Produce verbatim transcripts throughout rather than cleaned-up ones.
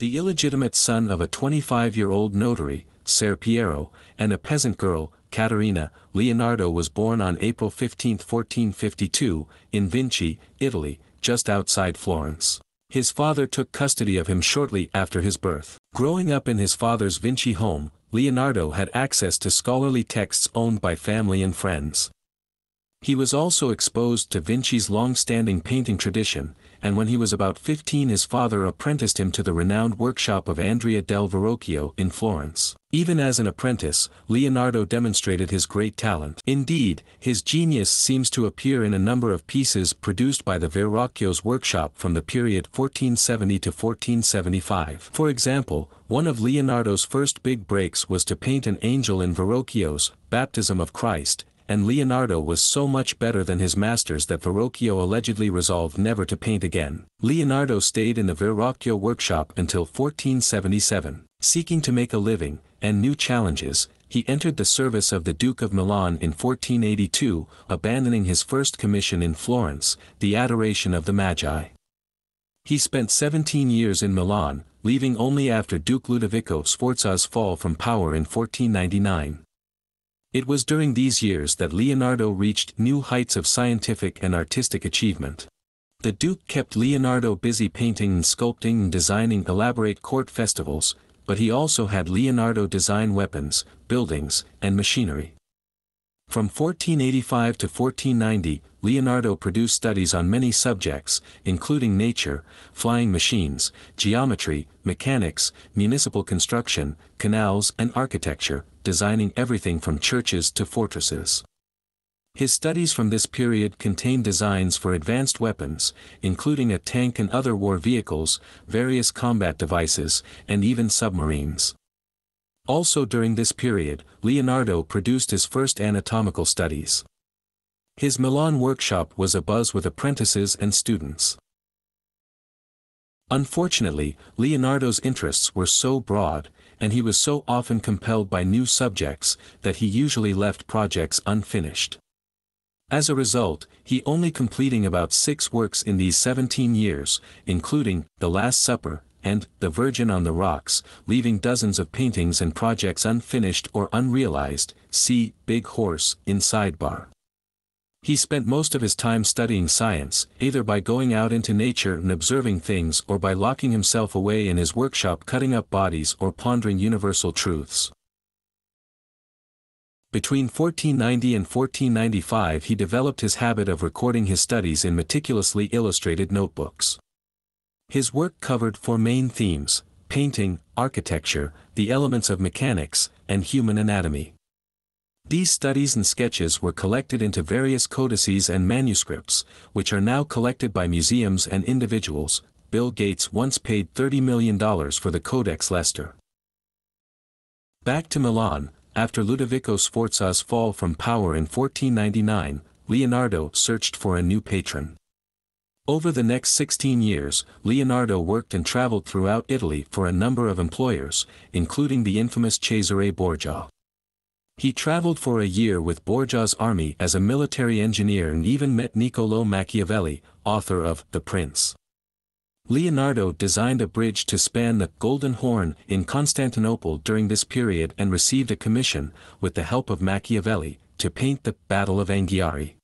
The illegitimate son of a twenty-five-year-old notary, Ser Piero, and a peasant girl, Caterina, Leonardo was born on April fifteenth, fourteen fifty-two, in Vinci, Italy, just outside Florence. His father took custody of him shortly after his birth. Growing up in his father's Vinci home, Leonardo had access to scholarly texts owned by family and friends. He was also exposed to Vinci's long-standing painting tradition, and when he was about fifteen his father apprenticed him to the renowned workshop of Andrea del Verrocchio in Florence. Even as an apprentice, Leonardo demonstrated his great talent. Indeed, his genius seems to appear in a number of pieces produced by the Verrocchio's workshop from the period fourteen seventy to fourteen seventy-five. For example, one of Leonardo's first big breaks was to paint an angel in Verrocchio's Baptism of Christ, and Leonardo was so much better than his masters that Verrocchio allegedly resolved never to paint again. Leonardo stayed in the Verrocchio workshop until fourteen seventy-seven. Seeking to make a living, and new challenges, he entered the service of the Duke of Milan in fourteen eighty-two, abandoning his first commission in Florence, the Adoration of the Magi. He spent seventeen years in Milan, leaving only after Duke Ludovico Sforza's fall from power in fourteen ninety-nine. It was during these years that Leonardo reached new heights of scientific and artistic achievement. The Duke kept Leonardo busy painting and sculpting and designing elaborate court festivals, but he also had Leonardo design weapons, buildings, and machinery. From fourteen eighty-five to fourteen ninety, Leonardo produced studies on many subjects, including nature, flying machines, geometry, mechanics, municipal construction, canals and architecture, designing everything from churches to fortresses. His studies from this period contain designs for advanced weapons, including a tank and other war vehicles, various combat devices, and even submarines. Also during this period, Leonardo produced his first anatomical studies. His Milan workshop was abuzz with apprentices and students. Unfortunately, Leonardo's interests were so broad, and he was so often compelled by new subjects, that he usually left projects unfinished. As a result, he only completing about six works in these seventeen years, including The Last Supper and The Virgin on the Rocks, leaving dozens of paintings and projects unfinished or unrealized, see Big Horse in sidebar. He spent most of his time studying science, either by going out into nature and observing things or by locking himself away in his workshop cutting up bodies or pondering universal truths. Between fourteen ninety and fourteen ninety-five he developed his habit of recording his studies in meticulously illustrated notebooks. His work covered four main themes: painting, architecture, the elements of mechanics, and human anatomy. These studies and sketches were collected into various codices and manuscripts, which are now collected by museums and individuals. Bill Gates once paid thirty million dollars for the Codex Leicester. Back to Milan. After Ludovico Sforza's fall from power in fourteen ninety-nine, Leonardo searched for a new patron. Over the next sixteen years, Leonardo worked and traveled throughout Italy for a number of employers, including the infamous Cesare Borgia. He traveled for a year with Borgia's army as a military engineer and even met Niccolò Machiavelli, author of The Prince. Leonardo designed a bridge to span the Golden Horn in Constantinople during this period and received a commission, with the help of Machiavelli, to paint the Battle of Anghiari.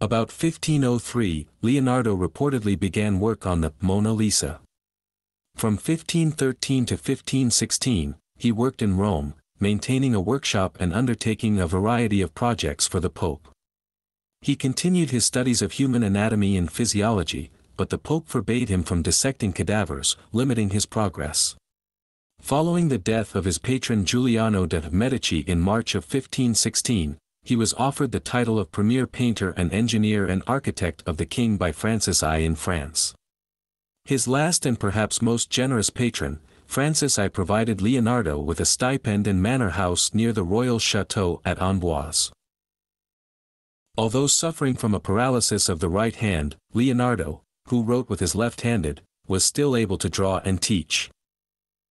About fifteen oh three, Leonardo reportedly began work on the Mona Lisa. From fifteen thirteen to fifteen sixteen, he worked in Rome, maintaining a workshop and undertaking a variety of projects for the Pope. He continued his studies of human anatomy and physiology, but the Pope forbade him from dissecting cadavers, limiting his progress. Following the death of his patron Giuliano de' Medici in March of fifteen sixteen, he was offered the title of premier painter and engineer and architect of the king by Francis the First in France. His last and perhaps most generous patron, Francis the First, provided Leonardo with a stipend and manor house near the royal chateau at Amboise. Although suffering from a paralysis of the right hand, Leonardo, who wrote with his left-handed, was still able to draw and teach.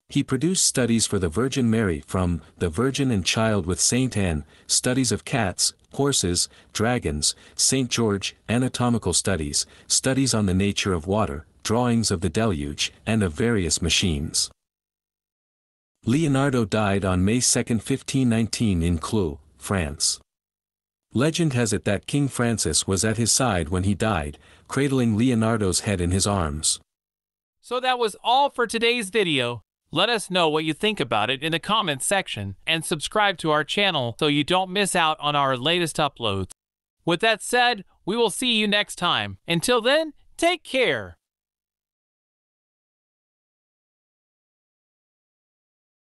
He produced studies for the Virgin Mary from The Virgin and Child with Saint Anne, studies of cats, horses, dragons, Saint George, anatomical studies, studies on the nature of water, drawings of the deluge, and of various machines. Leonardo died on May second fifteen nineteen in Cloux, France. Legend has it that King Francis was at his side when he died, cradling Leonardo's head in his arms. So that was all for today's video. Let us know what you think about it in the comments section, and subscribe to our channel so you don't miss out on our latest uploads. With that said, we will see you next time. Until then, take care.